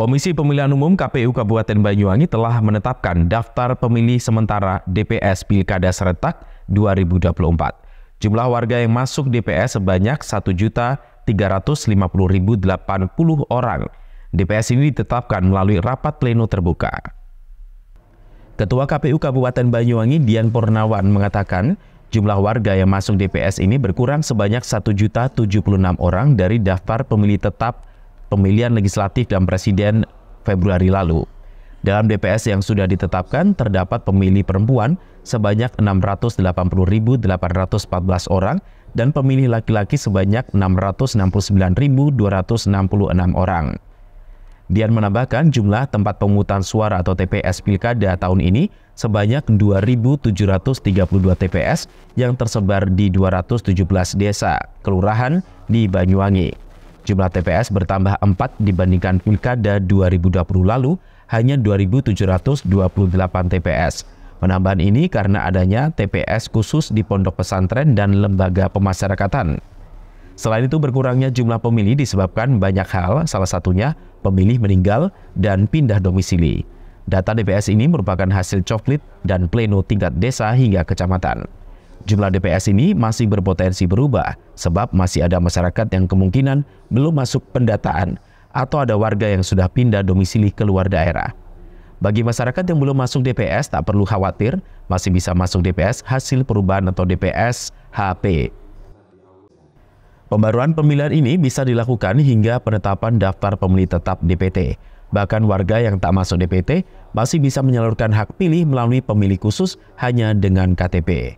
Komisi Pemilihan Umum KPU Kabupaten Banyuwangi telah menetapkan daftar pemilih sementara DPS Pilkada Serentak 2024. Jumlah warga yang masuk DPS sebanyak 1.350.080 orang. DPS ini ditetapkan melalui rapat pleno terbuka. Ketua KPU Kabupaten Banyuwangi Dian Purnawan mengatakan jumlah warga yang masuk DPS ini berkurang sebanyak 1.076 orang dari daftar pemilih tetap pemilihan legislatif dan presiden Februari lalu. Dalam DPS yang sudah ditetapkan, terdapat pemilih perempuan sebanyak 680.814 orang dan pemilih laki-laki sebanyak 669.266 orang. Dian menambahkan jumlah tempat pemungutan suara atau TPS Pilkada tahun ini sebanyak 2.732 TPS yang tersebar di 217 desa, kelurahan di Banyuwangi. Jumlah TPS bertambah 4 dibandingkan Pilkada 2020 lalu, hanya 2.728 TPS. Penambahan ini karena adanya TPS khusus di Pondok Pesantren dan Lembaga Pemasyarakatan. Selain itu berkurangnya jumlah pemilih disebabkan banyak hal, salah satunya pemilih meninggal dan pindah domisili. Data DPS ini merupakan hasil coklit dan pleno tingkat desa hingga kecamatan. Jumlah DPS ini masih berpotensi berubah sebab masih ada masyarakat yang kemungkinan belum masuk pendataan atau ada warga yang sudah pindah domisili keluar daerah. Bagi masyarakat yang belum masuk DPS tak perlu khawatir, masih bisa masuk DPS hasil perubahan atau DPS HP. Pembaruan pemilihan ini bisa dilakukan hingga penetapan daftar pemilih tetap DPT. Bahkan warga yang tak masuk DPT masih bisa menyalurkan hak pilih melalui pemilih khusus hanya dengan KTP.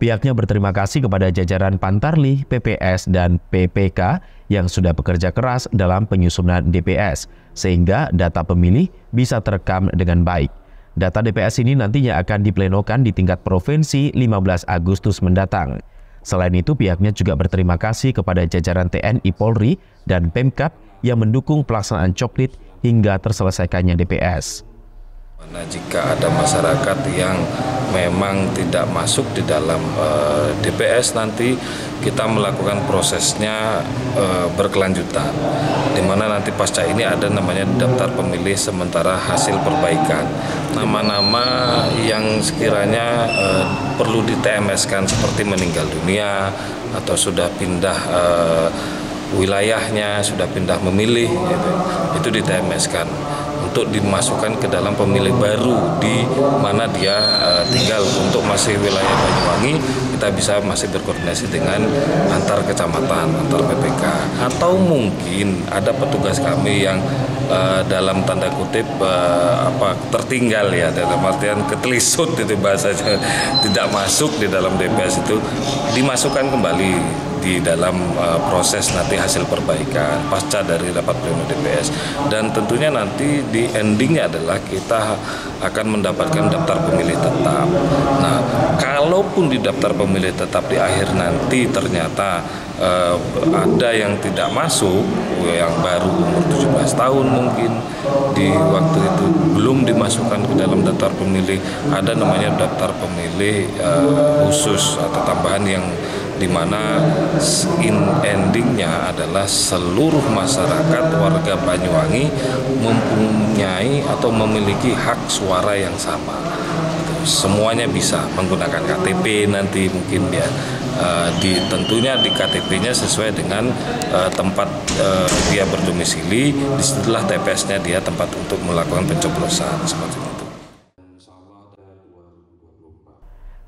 Pihaknya berterima kasih kepada jajaran Pantarli, PPS, dan PPK yang sudah bekerja keras dalam penyusunan DPS, sehingga data pemilih bisa terekam dengan baik. Data DPS ini nantinya akan diplenokan di tingkat provinsi 15 Agustus mendatang. Selain itu, pihaknya juga berterima kasih kepada jajaran TNI Polri dan Pemkab yang mendukung pelaksanaan coklit hingga terselesaikannya DPS. Jika ada masyarakat yang memang tidak masuk di dalam DPS, nanti kita melakukan prosesnya berkelanjutan, di mana nanti pasca ini ada namanya daftar pemilih sementara hasil perbaikan. Nama-nama yang sekiranya perlu di TMS-kan seperti meninggal dunia atau sudah pindah wilayahnya, sudah pindah memilih, gitu, itu di TMS-kan untuk dimasukkan ke dalam pemilih baru di mana dia tinggal. Untuk masih wilayah Banyuwangi, kita bisa masih berkoordinasi dengan antar kecamatan, antar PPK. Atau mungkin ada petugas kami yang dalam tanda kutip tertinggal ya, dalam artian ketelisut itu bahasanya, tidak masuk di dalam DPS itu dimasukkan kembali di dalam proses nanti hasil perbaikan pasca dari rapat pleno DPS, dan tentunya nanti di endingnya adalah kita akan mendapatkan daftar pemilih tetap. Nah, kalaupun di daftar pemilih tetap di akhir nanti ternyata ada yang tidak masuk, yang baru umur 17 tahun mungkin di waktu itu belum dimasukkan ke dalam daftar pemilih, ada namanya daftar pemilih khusus atau tambahan yang di mana endingnya adalah seluruh masyarakat warga Banyuwangi mempunyai atau memiliki hak suara yang sama. Semuanya bisa menggunakan KTP nanti mungkin ya, tentunya di KTP-nya sesuai dengan tempat dia berdomisili, disitulah TPS-nya dia tempat untuk melakukan pencoblosan seperti itu.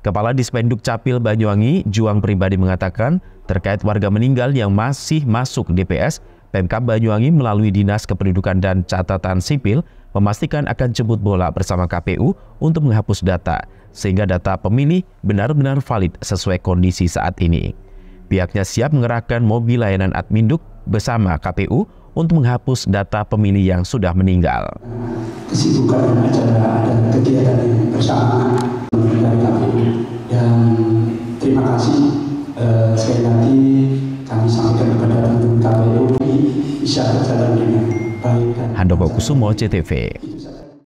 Kepala Dispenduk Capil Banyuwangi, Juang Pribadi mengatakan, terkait warga meninggal yang masih masuk DPS, Pemkab Banyuwangi melalui Dinas Kependudukan dan Catatan Sipil memastikan akan jemput bola bersama KPU untuk menghapus data, sehingga data pemilih benar-benar valid sesuai kondisi saat ini. Pihaknya siap mengerahkan mobil layanan adminduk bersama KPU untuk menghapus data pemilih yang sudah meninggal. Kesibukan dan acara dan kegiatan yang bersama dari kami, dan terima kasih sekali lagi kami sampaikan kepada teman-teman KPU bisa berjalan dengan baik. Handoko Kusumo, JTV.